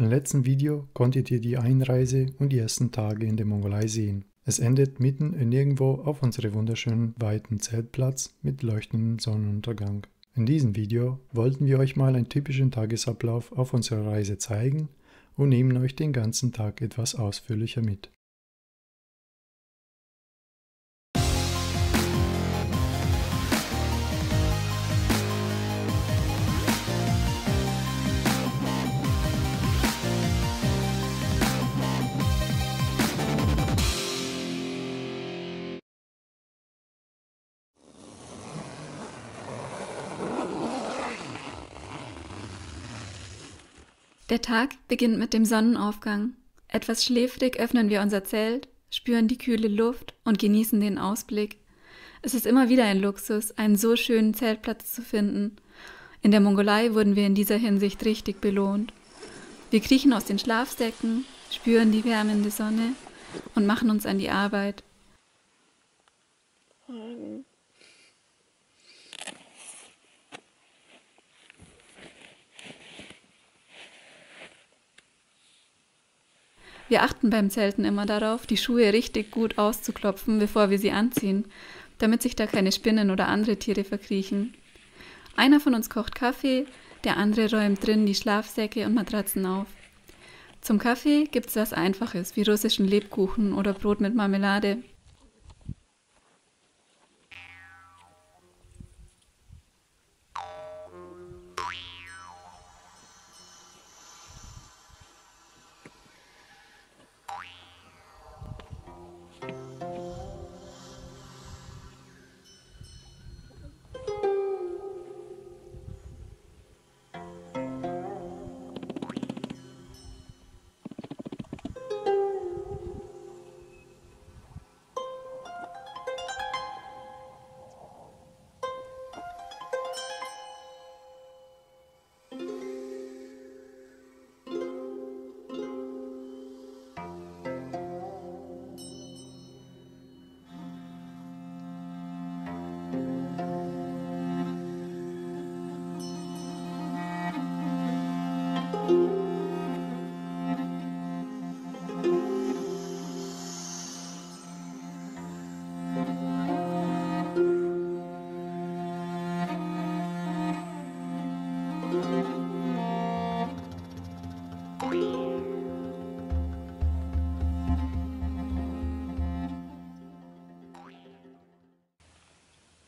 Im letzten Video konntet ihr die Einreise und die ersten Tage in der Mongolei sehen. Es endet mitten in irgendwo auf unserem wunderschönen weiten Zeltplatz mit leuchtendem Sonnenuntergang. In diesem Video wollten wir euch mal einen typischen Tagesablauf auf unserer Reise zeigen und nehmen euch den ganzen Tag etwas ausführlicher mit. Der Tag beginnt mit dem Sonnenaufgang. Etwas schläfrig öffnen wir unser Zelt, spüren die kühle Luft und genießen den Ausblick. Es ist immer wieder ein Luxus, einen so schönen Zeltplatz zu finden. In der Mongolei wurden wir in dieser Hinsicht richtig belohnt. Wir kriechen aus den Schlafsäcken, spüren die wärmende Sonne und machen uns an die Arbeit. Wir achten beim Zelten immer darauf, die Schuhe richtig gut auszuklopfen, bevor wir sie anziehen, damit sich da keine Spinnen oder andere Tiere verkriechen. Einer von uns kocht Kaffee, der andere räumt drin die Schlafsäcke und Matratzen auf. Zum Kaffee gibt's was Einfaches, wie russischen Lebkuchen oder Brot mit Marmelade.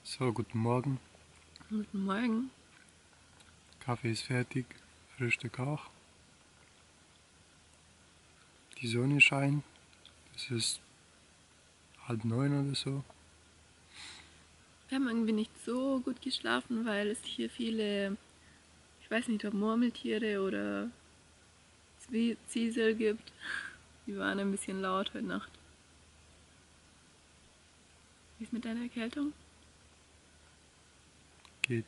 So, guten Morgen. Guten Morgen. Kaffee ist fertig, Frühstück auch. Die Sonne scheint, es ist 8:30 oder so. Wir haben irgendwie nicht so gut geschlafen, weil es hier viele, ich weiß nicht, ob Murmeltiere oder Ziesel gibt. Die waren ein bisschen laut heute Nacht. Wie ist mit deiner Erkältung? Geht.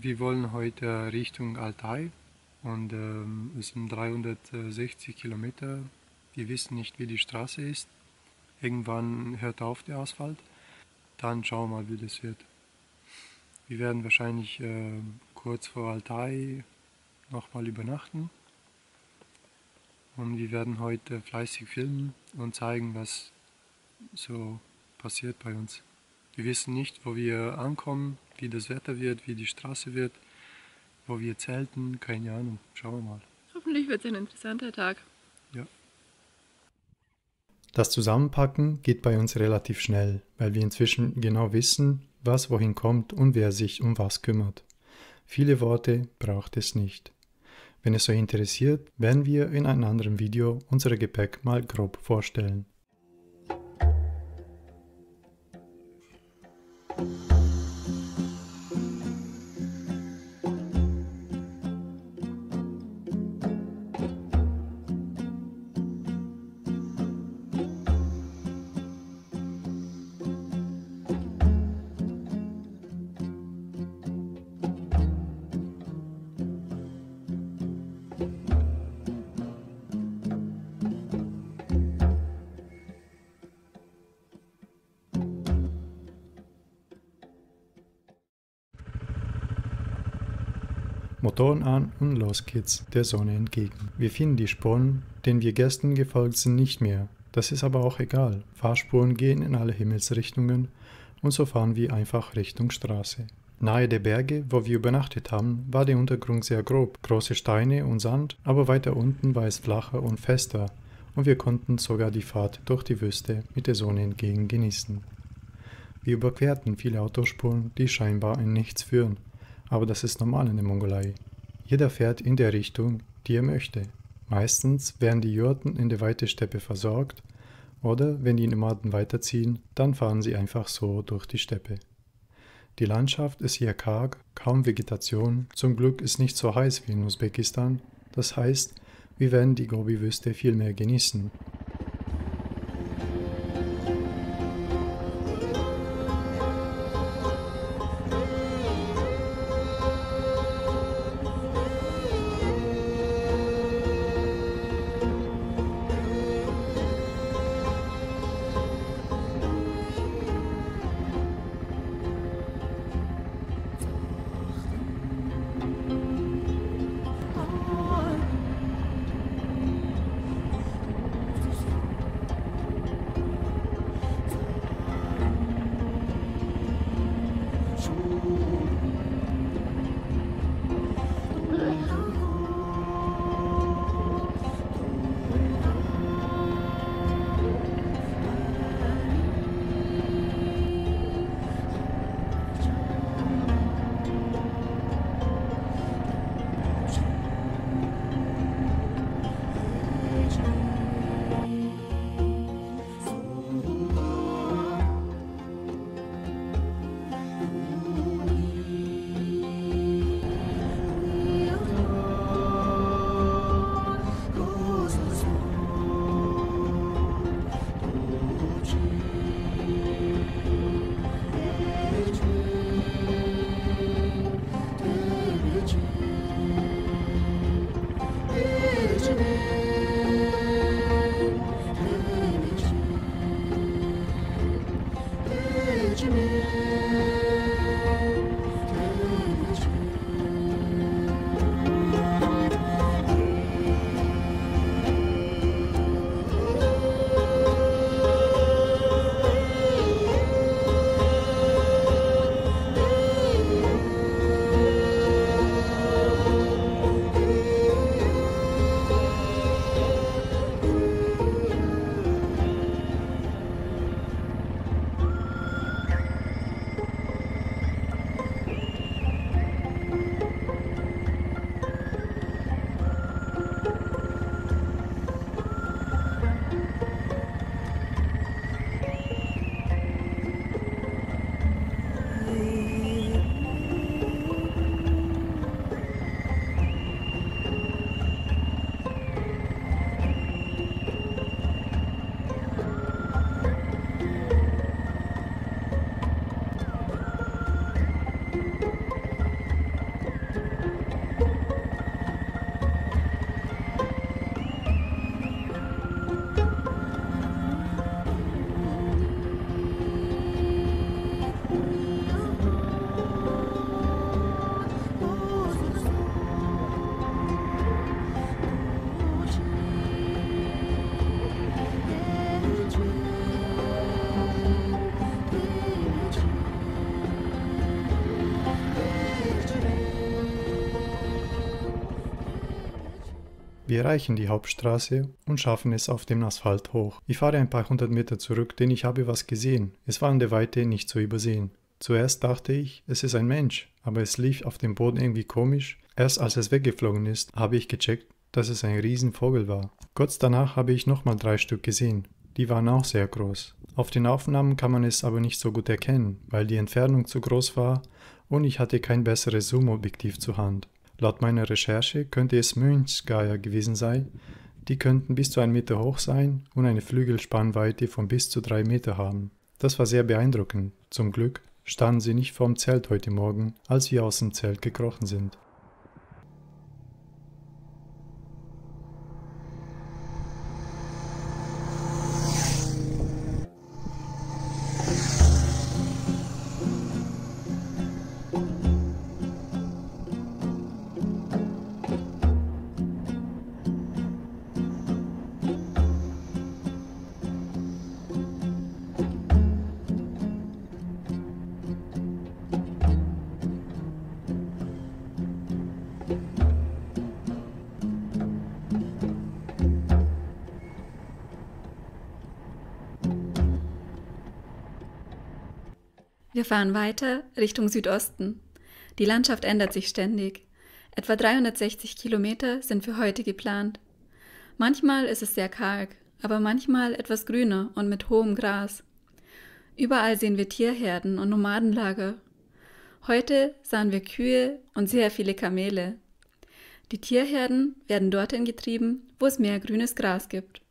Wir wollen heute Richtung Altai und es sind 360 Kilometer. Wir wissen nicht, wie die Straße ist. Irgendwann hört auf der Asphalt. Dann schauen wir mal, wie das wird. Wir werden wahrscheinlich kurz vor Altai nochmal übernachten. Und wir werden heute fleißig filmen und zeigen, was so passiert bei uns. Wir wissen nicht, wo wir ankommen, wie das Wetter wird, wie die Straße wird, wo wir zelten, keine Ahnung. Schauen wir mal. Hoffentlich wird es ein interessanter Tag. Ja. Das Zusammenpacken geht bei uns relativ schnell, weil wir inzwischen genau wissen, was wohin kommt und wer sich um was kümmert. Viele Worte braucht es nicht. Wenn es euch interessiert, werden wir in einem anderen Video unser Gepäck mal grob vorstellen. Motoren an und los geht's der Sonne entgegen. Wir finden die Spuren, denen wir gestern gefolgt sind, nicht mehr. Das ist aber auch egal. Fahrspuren gehen in alle Himmelsrichtungen und so fahren wir einfach Richtung Straße. Nahe der Berge, wo wir übernachtet haben, war der Untergrund sehr grob, große Steine und Sand, aber weiter unten war es flacher und fester und wir konnten sogar die Fahrt durch die Wüste mit der Sonne entgegen genießen. Wir überquerten viele Autospuren, die scheinbar in nichts führen, aber das ist normal in der Mongolei. Jeder fährt in der Richtung, die er möchte. Meistens werden die Jurten in der weiten Steppe versorgt oder wenn die Nomaden weiterziehen, dann fahren sie einfach so durch die Steppe. Die Landschaft ist hier karg, kaum Vegetation, zum Glück ist nicht so heiß wie in Usbekistan, das heißt, wir werden die Gobi-Wüste viel mehr genießen. Wir erreichen die Hauptstraße und schaffen es auf dem Asphalt hoch. Ich fahre ein paar hundert Meter zurück, denn ich habe was gesehen. Es war in der Weite nicht zu übersehen. Zuerst dachte ich, es ist ein Mensch, aber es lief auf dem Boden irgendwie komisch. Erst als es weggeflogen ist, habe ich gecheckt, dass es ein Riesenvogel war. Kurz danach habe ich nochmal 3 Stück gesehen. Die waren auch sehr groß. Auf den Aufnahmen kann man es aber nicht so gut erkennen, weil die Entfernung zu groß war und ich hatte kein besseres Zoom-Objektiv zur Hand. Laut meiner Recherche könnte es Mönchsgeier gewesen sein, die könnten bis zu 1 Meter hoch sein und eine Flügelspannweite von bis zu 3 Meter haben. Das war sehr beeindruckend. Zum Glück standen sie nicht vorm Zelt heute Morgen, als wir aus dem Zelt gekrochen sind. Wir fahren weiter Richtung Südosten. Die Landschaft ändert sich ständig. Etwa 360 Kilometer sind für heute geplant. Manchmal ist es sehr karg, aber manchmal etwas grüner und mit hohem Gras. Überall sehen wir Tierherden und Nomadenlager. Heute sahen wir Kühe und sehr viele Kamele. Die Tierherden werden dorthin getrieben, wo es mehr grünes Gras gibt.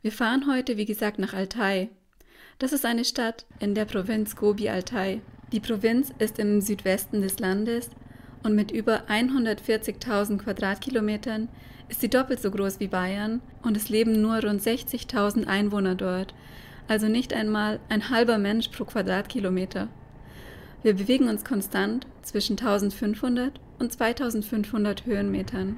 Wir fahren heute, wie gesagt, nach Altai. Das ist eine Stadt in der Provinz Gobi-Altai. Die Provinz ist im Südwesten des Landes und mit über 140.000 Quadratkilometern ist sie doppelt so groß wie Bayern und es leben nur rund 60.000 Einwohner dort, also nicht einmal ein halber Mensch pro Quadratkilometer. Wir bewegen uns konstant zwischen 1.500 und 2.500 Höhenmetern.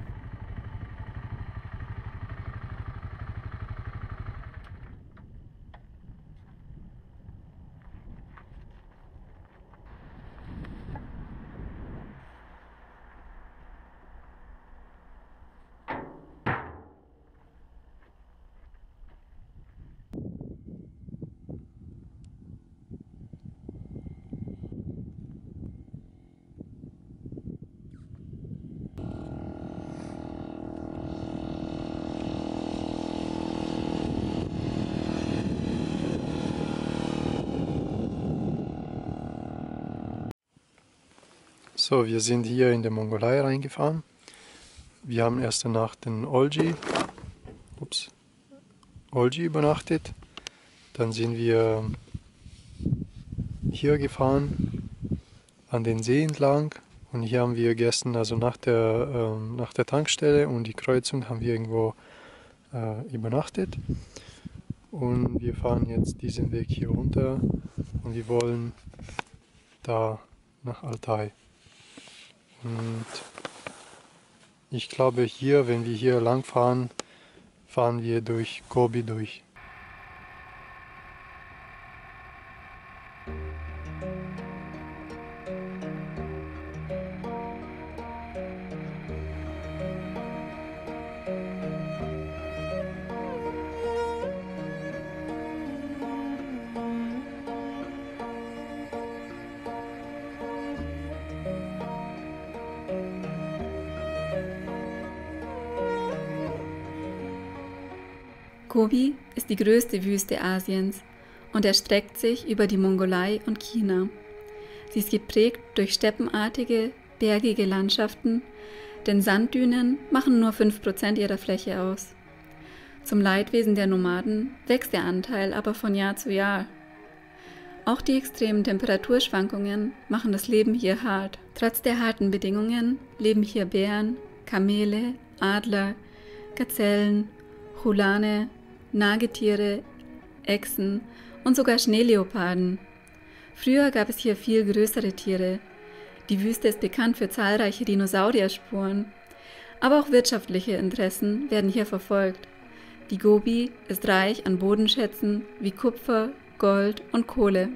So, wir sind hier in die Mongolei reingefahren. Wir haben erst in der Nacht in Ölgii übernachtet. Dann sind wir hier gefahren, an den See entlang. Und hier haben wir gestern, also nach der Tankstelle und die Kreuzung, haben wir irgendwo übernachtet. Und wir fahren jetzt diesen Weg hier runter und wir wollen da nach Altai. Und ich glaube hier, wenn wir hier lang fahren, fahren wir durch Gobi durch. Gobi ist die größte Wüste Asiens und erstreckt sich über die Mongolei und China. Sie ist geprägt durch steppenartige, bergige Landschaften, denn Sanddünen machen nur 5% ihrer Fläche aus. Zum Leidwesen der Nomaden wächst der Anteil aber von Jahr zu Jahr. Auch die extremen Temperaturschwankungen machen das Leben hier hart. Trotz der harten Bedingungen leben hier Bären, Kamele, Adler, Gazellen, Hulane, Nagetiere, Echsen und sogar Schneeleoparden. Früher gab es hier viel größere Tiere. Die Wüste ist bekannt für zahlreiche Dinosaurierspuren. Aber auch wirtschaftliche Interessen werden hier verfolgt. Die Gobi ist reich an Bodenschätzen wie Kupfer, Gold und Kohle.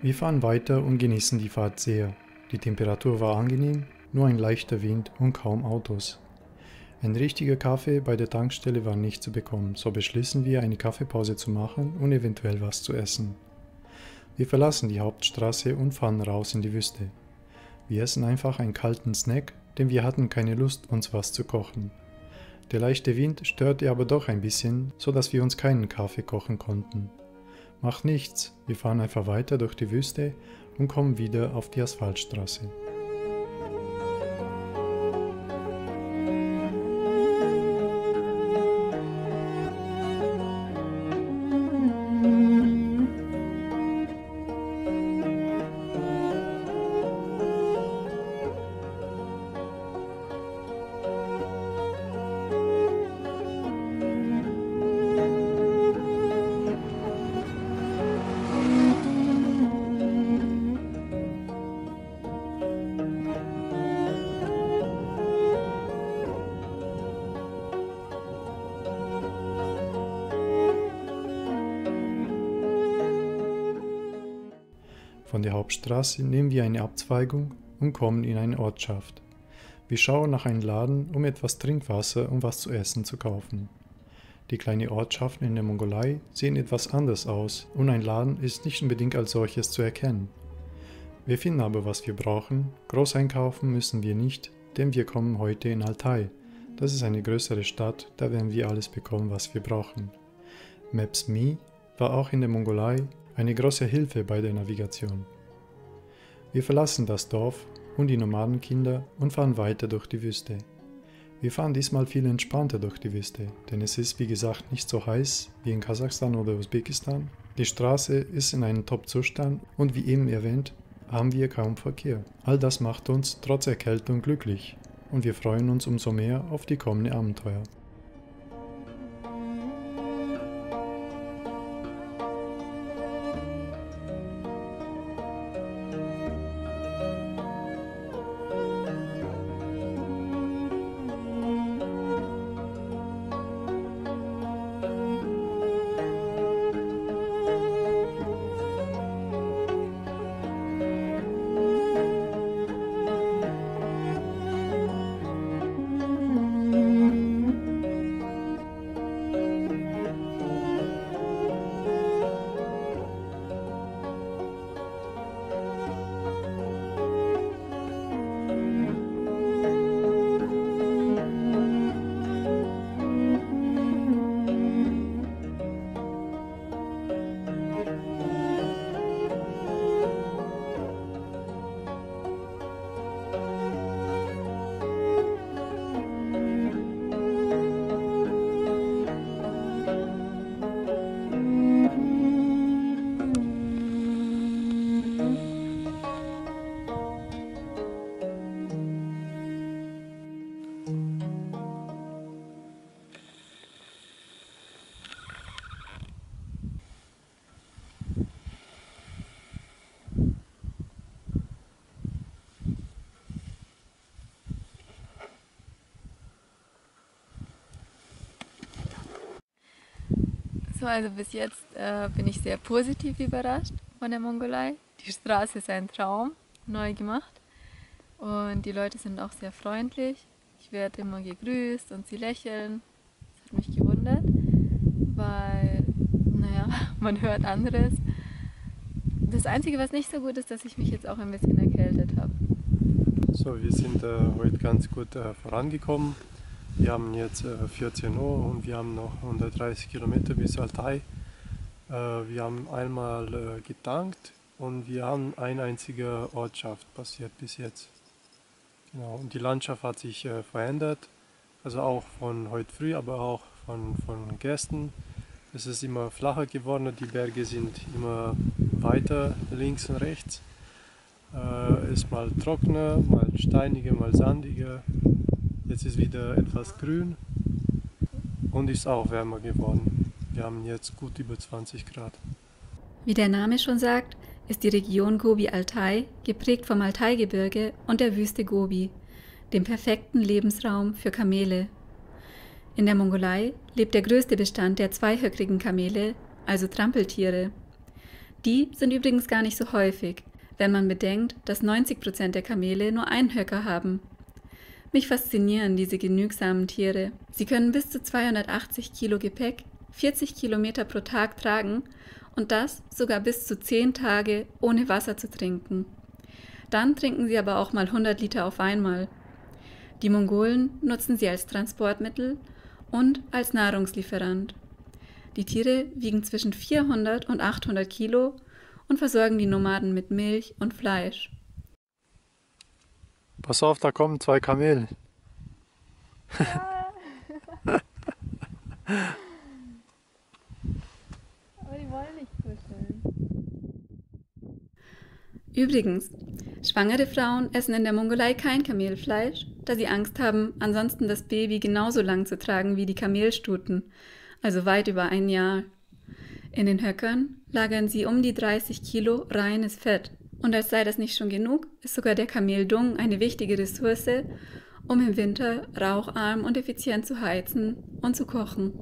Wir fahren weiter und genießen die Fahrt sehr. Die Temperatur war angenehm, nur ein leichter Wind und kaum Autos. Ein richtiger Kaffee bei der Tankstelle war nicht zu bekommen, so beschließen wir, eine Kaffeepause zu machen und eventuell was zu essen. Wir verlassen die Hauptstraße und fahren raus in die Wüste. Wir essen einfach einen kalten Snack, denn wir hatten keine Lust, uns was zu kochen. Der leichte Wind störte aber doch ein bisschen, so dass wir uns keinen Kaffee kochen konnten. Macht nichts, wir fahren einfach weiter durch die Wüste und kommen wieder auf die Asphaltstraße. Von der Hauptstraße nehmen wir eine Abzweigung und kommen in eine Ortschaft. Wir schauen nach einem Laden, um etwas Trinkwasser und was zu essen zu kaufen. Die kleinen Ortschaften in der Mongolei sehen etwas anders aus und ein Laden ist nicht unbedingt als solches zu erkennen. Wir finden aber, was wir brauchen, groß einkaufen müssen wir nicht, denn wir kommen heute in Altai. Das ist eine größere Stadt, da werden wir alles bekommen, was wir brauchen. Maps.me war auch in der Mongolei eine große Hilfe bei der Navigation. Wir verlassen das Dorf und die Nomadenkinder und fahren weiter durch die Wüste. Wir fahren diesmal viel entspannter durch die Wüste, denn es ist wie gesagt nicht so heiß wie in Kasachstan oder Usbekistan. Die Straße ist in einem Top-Zustand und wie eben erwähnt, haben wir kaum Verkehr. All das macht uns trotz Erkältung glücklich und wir freuen uns umso mehr auf die kommenden Abenteuer. So, also bis jetzt bin ich sehr positiv überrascht von der Mongolei. Die Straße ist ein Traum, neu gemacht und die Leute sind auch sehr freundlich. Ich werde immer gegrüßt und sie lächeln. Das hat mich gewundert, weil, naja, man hört anderes. Das Einzige, was nicht so gut ist, dass ich mich jetzt auch ein bisschen erkältet habe. So, wir sind heute ganz gut vorangekommen. Wir haben jetzt 14 Uhr und wir haben noch 130 Kilometer bis Altai. Wir haben einmal getankt und wir haben eine einzige Ortschaft passiert bis jetzt. Genau. Und die Landschaft hat sich verändert, also auch von heute früh, aber auch von gestern. Es ist immer flacher geworden, die Berge sind immer weiter links und rechts. Es ist mal trockener, mal steiniger, mal sandiger. Jetzt ist wieder etwas grün und ist auch wärmer geworden. Wir haben jetzt gut über 20 Grad. Wie der Name schon sagt, ist die Region Gobi-Altai geprägt vom Altaigebirge und der Wüste Gobi, dem perfekten Lebensraum für Kamele. In der Mongolei lebt der größte Bestand der zweihöckrigen Kamele, also Trampeltiere. Die sind übrigens gar nicht so häufig, wenn man bedenkt, dass 90% der Kamele nur einen Höcker haben. Mich faszinieren diese genügsamen Tiere. Sie können bis zu 280 Kilo Gepäck, 40 Kilometer pro Tag tragen und das sogar bis zu 10 Tage ohne Wasser zu trinken. Dann trinken sie aber auch mal 100 Liter auf einmal. Die Mongolen nutzen sie als Transportmittel und als Nahrungslieferant. Die Tiere wiegen zwischen 400 und 800 Kilo und versorgen die Nomaden mit Milch und Fleisch. Pass auf, da kommen 2 Kamele. Ja. Aber die wollen nicht kuscheln. Übrigens, schwangere Frauen essen in der Mongolei kein Kamelfleisch, da sie Angst haben, ansonsten das Baby genauso lang zu tragen wie die Kamelstuten, also weit über ein Jahr. In den Höckern lagern sie um die 30 Kilo reines Fett. Und als sei das nicht schon genug, ist sogar der Kameldung eine wichtige Ressource, um im Winter raucharm und effizient zu heizen und zu kochen.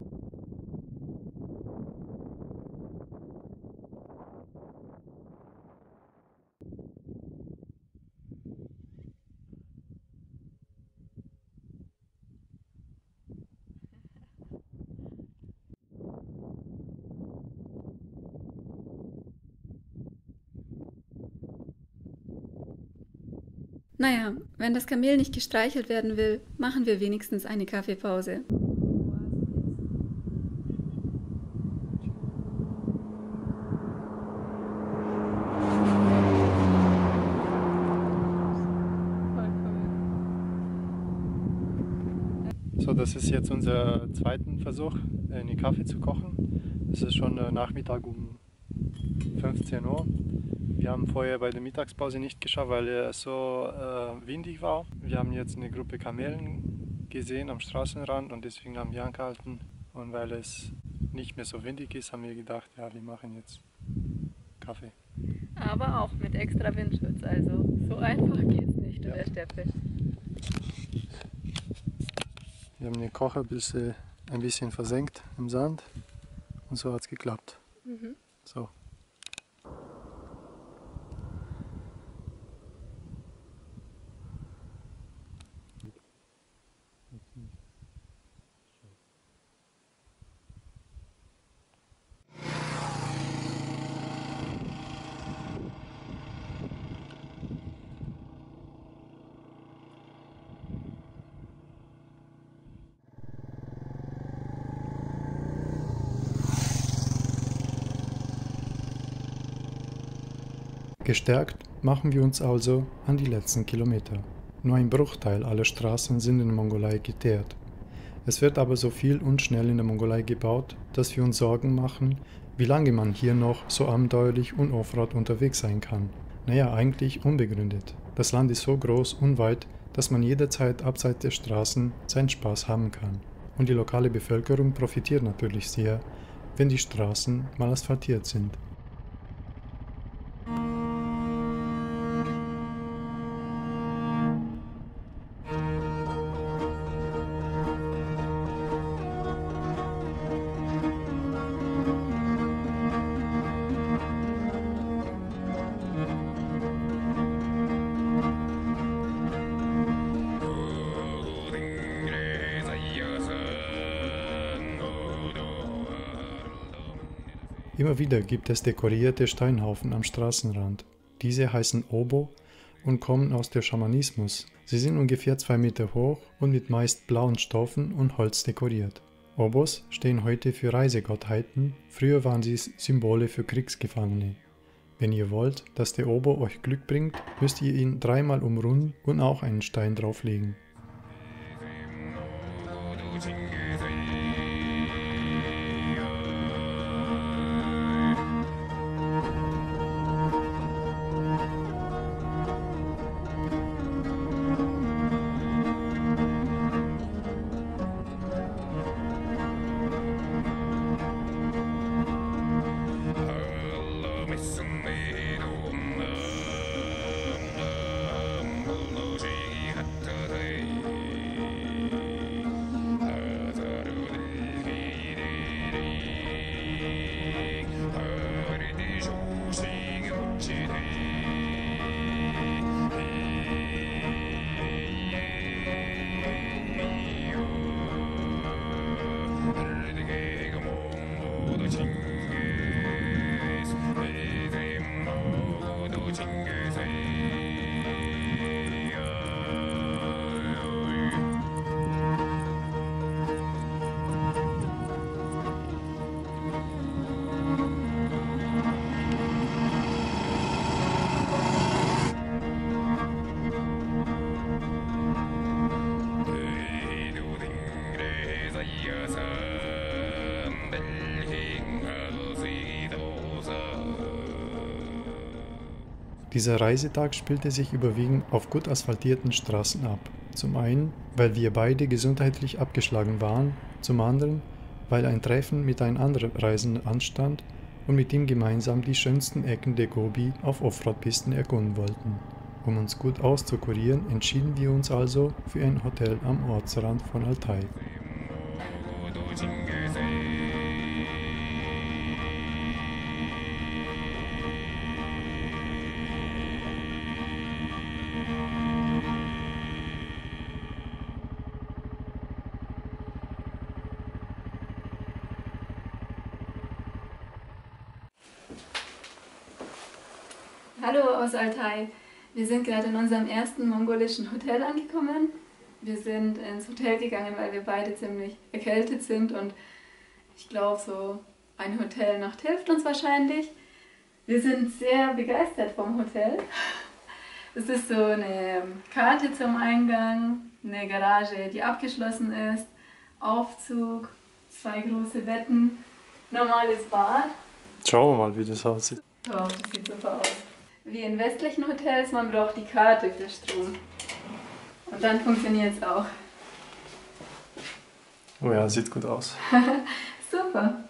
Naja, wenn das Kamel nicht gestreichelt werden will, machen wir wenigstens eine Kaffeepause. So, das ist jetzt unser zweiter Versuch, einen Kaffee zu kochen. Es ist schon Nachmittag um 15 Uhr. Wir haben vorher bei der Mittagspause nicht geschafft, weil es so windig war. Wir haben jetzt eine Gruppe Kamelen gesehen am Straßenrand und deswegen haben wir angehalten. Und weil es nicht mehr so windig ist, haben wir gedacht, ja, wir machen jetzt Kaffee. Aber auch mit extra Windschutz, also so einfach geht's nicht in der Steppe. Wir haben den Kocher ein bisschen versenkt im Sand und so hat es geklappt. Mhm. So. Gestärkt machen wir uns also an die letzten Kilometer. Nur ein Bruchteil aller Straßen sind in der Mongolei geteert. Es wird aber so viel und schnell in der Mongolei gebaut, dass wir uns Sorgen machen, wie lange man hier noch so abenteuerlich und offroad unterwegs sein kann. Naja, eigentlich unbegründet. Das Land ist so groß und weit, dass man jederzeit abseits der Straßen seinen Spaß haben kann. Und die lokale Bevölkerung profitiert natürlich sehr, wenn die Straßen mal asphaltiert sind. Immer wieder gibt es dekorierte Steinhaufen am Straßenrand. Diese heißen Obo und kommen aus dem Schamanismus. Sie sind ungefähr 2 Meter hoch und mit meist blauen Stoffen und Holz dekoriert. Obos stehen heute für Reisegottheiten, früher waren sie Symbole für Kriegsgefangene. Wenn ihr wollt, dass der Obo euch Glück bringt, müsst ihr ihn 3-mal umrunden und auch einen Stein drauflegen. Dieser Reisetag spielte sich überwiegend auf gut asphaltierten Straßen ab. Zum einen, weil wir beide gesundheitlich abgeschlagen waren, zum anderen, weil ein Treffen mit einem anderen Reisenden anstand und mit ihm gemeinsam die schönsten Ecken der Gobi auf Offroad-Pisten erkunden wollten. Um uns gut auszukurieren, entschieden wir uns also für ein Hotel am Ortsrand von Altai. Hallo aus Altai. Wir sind gerade in unserem ersten mongolischen Hotel angekommen. Wir sind ins Hotel gegangen, weil wir beide ziemlich erkältet sind und ich glaube, so eine Hotelnacht hilft uns wahrscheinlich. Wir sind sehr begeistert vom Hotel. Es ist so eine Karte zum Eingang, eine Garage, die abgeschlossen ist, Aufzug, zwei große Betten, normales Bad. Schauen wir mal, wie das aussieht. Oh, das sieht super aus. Wie in westlichen Hotels, man braucht die Karte für Strom. Und dann funktioniert es auch. Oh ja, sieht gut aus. Super.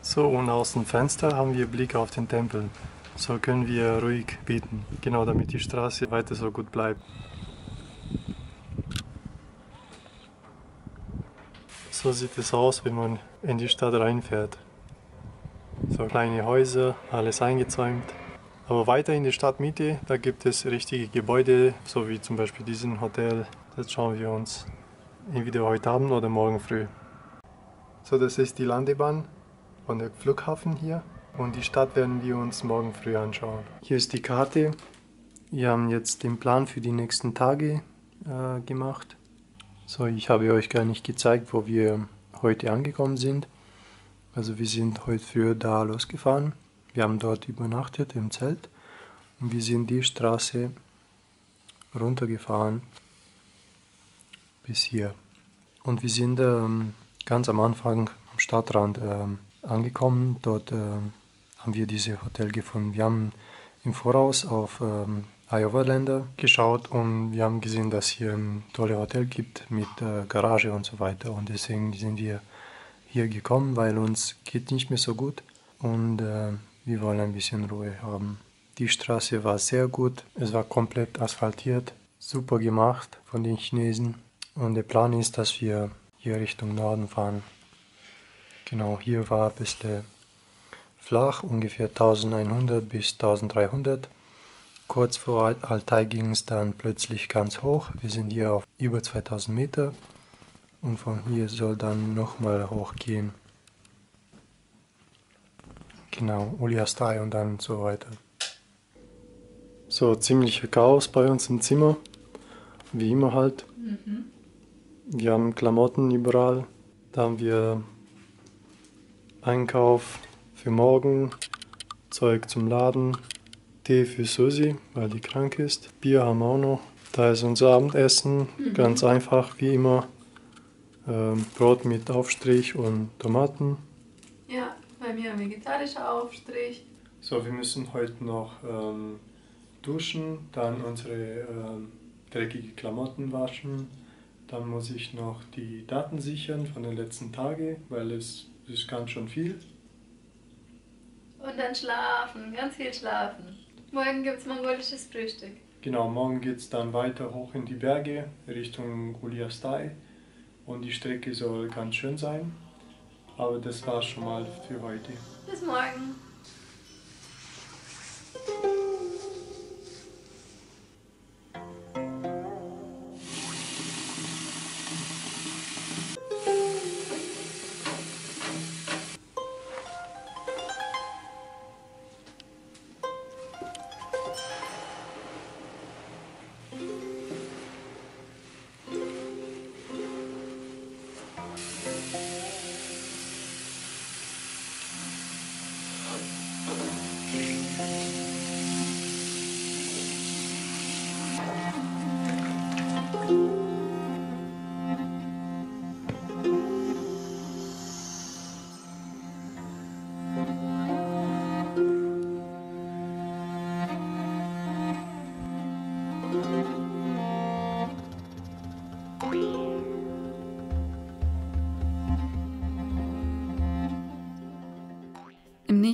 So, und aus dem Fenster haben wir Blick auf den Tempel. So können wir ruhig beten, genau damit die Straße weiter so gut bleibt. So sieht es aus, wenn man in die Stadt reinfährt. So kleine Häuser, alles eingezäumt. Aber weiter in der Stadtmitte, da gibt es richtige Gebäude, so wie zum Beispiel diesen Hotel. Das schauen wir uns entweder heute Abend oder morgen früh. So, das ist die Landebahn von der Flughafen hier. Und die Stadt werden wir uns morgen früh anschauen. Hier ist die Karte. Wir haben jetzt den Plan für die nächsten Tage gemacht. So, ich habe euch gar nicht gezeigt, wo wir heute angekommen sind. Also wir sind heute früh da losgefahren. Wir haben dort übernachtet im Zelt und wir sind die Straße runtergefahren bis hier. Und wir sind ganz am Anfang am Stadtrand angekommen. Dort haben wir dieses Hotel gefunden. Wir haben im Voraus auf iOverlander geschaut und wir haben gesehen, dass hier ein tolles Hotel gibt mit Garage und so weiter. Und deswegen sind wir hier gekommen, weil uns geht nicht mehr so gut und wir wollen ein bisschen Ruhe haben. Die Straße war sehr gut, es war komplett asphaltiert, super gemacht von den Chinesen. Und der Plan ist, dass wir hier Richtung Norden fahren. Genau, hier war ein bisschen flach, ungefähr 1100 bis 1300. Kurz vor Altai ging es dann plötzlich ganz hoch. Wir sind hier auf über 2000 Meter und von hier soll dann nochmal hochgehen. Genau, Uliastai und dann so weiter. So, ziemlicher Chaos bei uns im Zimmer. Wie immer halt. Wir haben Klamotten überall. Da haben wir Einkauf für morgen, Zeug zum Laden, Tee für Susi, weil die krank ist. Bier haben wir auch noch. Da ist unser Abendessen, ganz einfach wie immer. Brot mit Aufstrich und Tomaten. Ja. Bei mir ein vegetarischer Aufstrich. So, wir müssen heute noch duschen, dann unsere dreckigen Klamotten waschen. Dann muss ich noch die Daten sichern von den letzten Tagen, weil es ist ganz schon viel. Und dann schlafen, ganz viel schlafen. Morgen gibt es mongolisches Frühstück. Genau, morgen geht es dann weiter hoch in die Berge, Richtung Uliastai. Und die Strecke soll ganz schön sein. Aber das war's schon mal für heute. Bis morgen.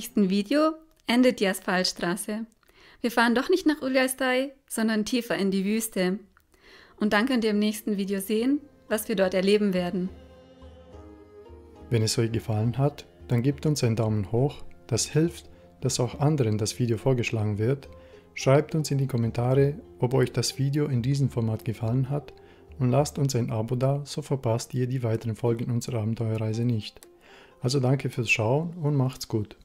nächsten Video endet die Asphaltstraße. Wir fahren doch nicht nach Uliastai, sondern tiefer in die Wüste. Und dann könnt ihr im nächsten Video sehen, was wir dort erleben werden. Wenn es euch gefallen hat, dann gebt uns einen Daumen hoch, das hilft, dass auch anderen das Video vorgeschlagen wird. Schreibt uns in die Kommentare, ob euch das Video in diesem Format gefallen hat und lasst uns ein Abo da, so verpasst ihr die weiteren Folgen unserer Abenteuerreise nicht. Also danke fürs Schauen und macht's gut.